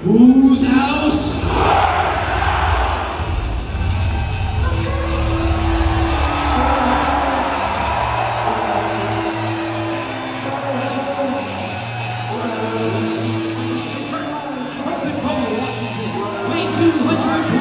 Whose house? Washington, way 200.